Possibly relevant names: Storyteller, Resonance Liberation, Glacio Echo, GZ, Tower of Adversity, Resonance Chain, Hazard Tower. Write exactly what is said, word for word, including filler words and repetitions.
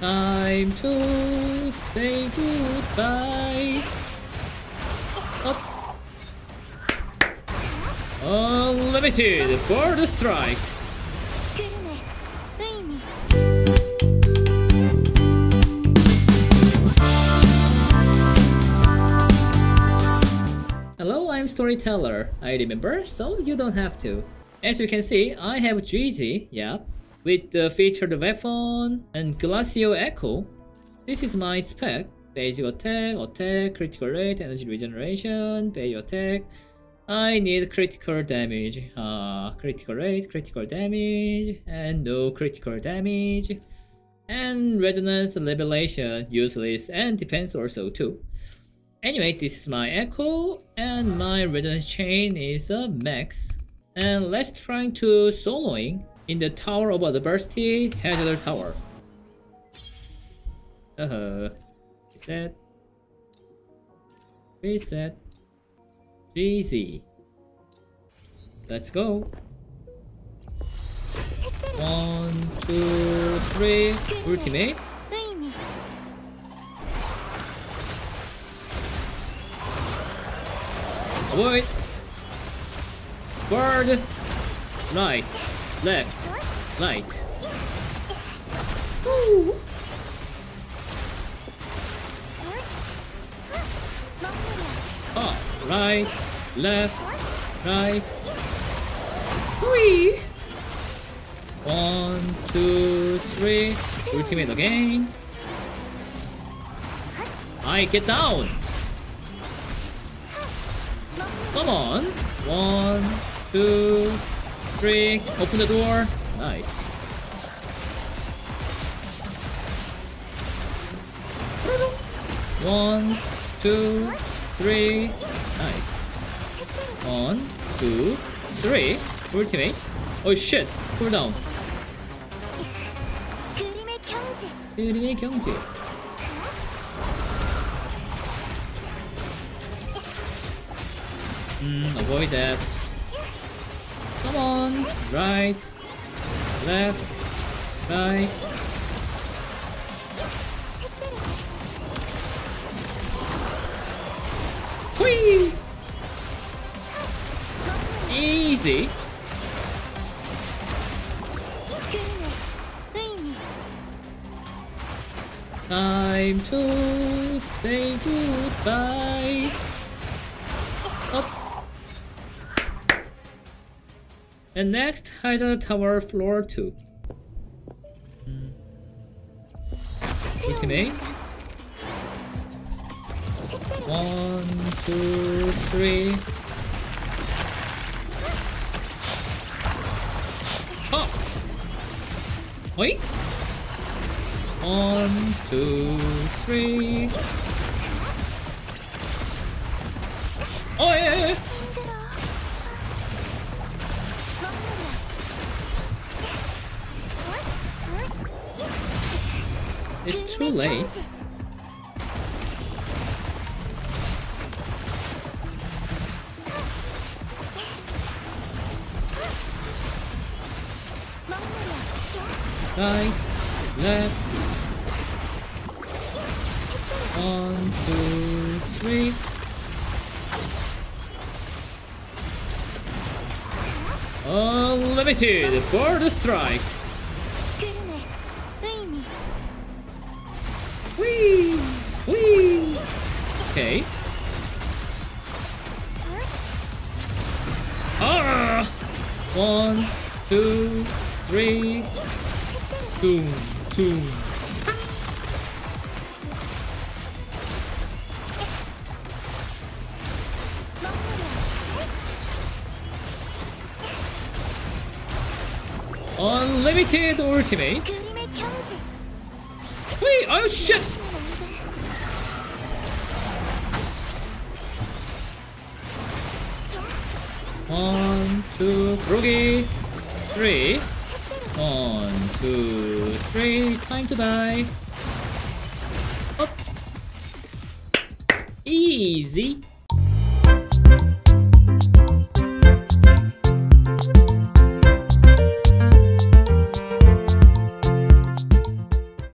Time to say goodbye. Up. Unlimited for the strike. Hello, I'm Storyteller. I remember, so you don't have to. As you can see, I have G Z, yeah, with the featured weapon and Glacio Echo. This is my spec: basic attack, attack, critical rate, energy regeneration, basic attack. I need critical damage, uh, critical rate, critical damage, and no critical damage, and Resonance Liberation, useless and defense also too. Anyway, this is my Echo, and my Resonance Chain is a max. And let's try to soloing in the Tower of Adversity, Hazard Tower. Uh-huh. Reset. Reset. G Z. Let's go. One, two, three. Ultimate. Avoid. Guard. Right. Left. Right. Woo. Up. Right. Left. Right. Whee. One, two, three. Ultimate again. I get down. Come on. One, two, three. Open the door. Nice. One, two, three. Nice. One, two, three. Ultimate. Oh shit. Cool down. Kurime Kyongji. Mm, avoid that. Come on. Right. Left. Right. Whee! Easy. Time to say goodbye. And next, Hazard Tower floor two. Mm. Ultimate. One, two, three. Pop. Wait. One, two, three. Oh yeah. It's too late. Right, left. One, two, three. Unlimited for the strike. Whee! Whee! Okay. Ah! One, two, three. Two, two. Unlimited ultimate. Wait, oh shit! One, two, Rogi, three. One, two, three, time to die. Up. Easy.